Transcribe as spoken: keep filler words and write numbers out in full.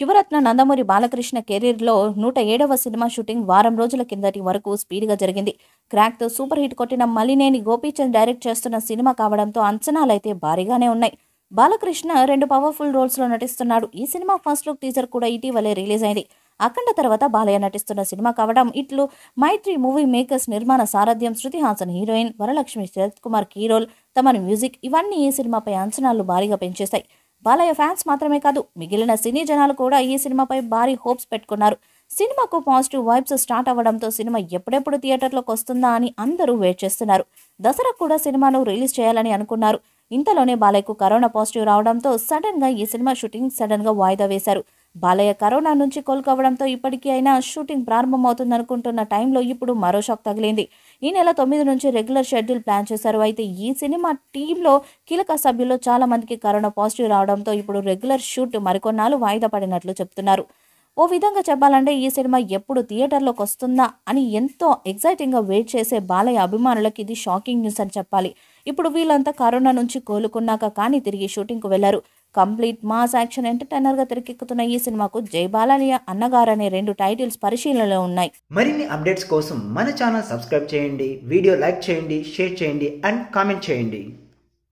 యువరత్న నందమూరి బాలకృష్ణ కెరీర్లో నూట ఏడవ సినిమా షూటింగ్ వారం రోజుల కిందటి వరకు స్పీడ్గా జరిగింది. క్రాక్తో సూపర్ హిట్ కొట్టిన మల్లినేని గోపీచంద్ డైరెక్ట్ చేస్తున్న సినిమా కావడంతో అంచనాలైతే భారీగానే ఉన్నాయి. బాలకృష్ణ రెండు పవర్ఫుల్ రోల్స్లో నటిస్తున్నాడు. ఈ సినిమా ఫస్ట్ లుక్ టీజర్ కూడా ఇటీవలే రిలీజ్ అయింది. అఖండ తర్వాత బాలయ్య నటిస్తున్న సినిమా కావడం ఇట్లు మైత్రి మూవీ మేకర్స్ నిర్మాణ సారథ్యం, Shruti Haasan heroine, Varalakshmi Sarath Kumar key role, Thaman music ఇవన్నీ ఈ సినిమాపై అంచనాలు భారీగా పెంచేశాయి. బాలయ్య ఫ్యాన్స్ మాత్రమే కాదు, మిగిలిన సినీ జనాలు కూడా ఈ సినిమాపై భారీ హోప్స్ పెట్టుకున్నారు. సినిమాకు పాజిటివ్ వైబ్స్ స్టార్ట్ అవ్వడంతో సినిమా ఎప్పుడెప్పుడు థియేటర్లోకి వస్తుందా అని అందరూ వెయిట్ చేస్తున్నారు. దసరా కూడా సినిమాను రిలీజ్ చేయాలని అనుకున్నారు. ఇంతలోనే బాలయ్యకు కరోనా పాజిటివ్ రావడంతో సడన్ గా ఈ సినిమా షూటింగ్ సడన్ గా వాయిదా వేశారు. బాలయ్య కరోనా నుంచి కోలుకోవడంతో ఇప్పటికీ అయినా షూటింగ్ ప్రారంభమవుతుందనుకుంటున్న టైంలో ఇప్పుడు మరో షాక్ తగిలింది. ఈ నెల తొమ్మిది నుంచి రెగ్యులర్ షెడ్యూల్ ప్లాన్ చేశారు. అయితే ఈ సినిమా టీంలో కీలక సభ్యుల్లో చాలా మందికి కరోనా పాజిటివ్ రావడంతో ఇప్పుడు రెగ్యులర్ షూట్ మరికొన్నాళ్ళు వాయిదా పడినట్లు చెప్తున్నారు. ఓ విధంగా చెప్పాలంటే ఈ సినిమా ఎప్పుడు థియేటర్లోకి వస్తుందా అని ఎంతో ఎగ్జైటింగ్గా వెయిట్ చేసే బాలయ్య అభిమానులకు ఇది షాకింగ్ న్యూస్ అని చెప్పాలి. ఇప్పుడు వీళ్ళంతా కరోనా నుంచి కోలుకున్నాక కానీ తిరిగి షూటింగ్కు వెళ్లారు. కంప్లీట్ మాస్ యాక్షన్ ఎంటర్టైనర్గా తెరకెక్కుతున్న ఈ సినిమాకు జై బాలయ్య అన్నగారనే రెండు టైటిల్స్ పరిశీలనలో ఉన్నాయి. మరిన్ని అప్డేట్స్ కోసం మన ఛానల్ సబ్స్క్రైబ్ చేయండి, వీడియో లైక్ చేయండి, షేర్ చేయండి అండ్ కామెంట్ చేయండి.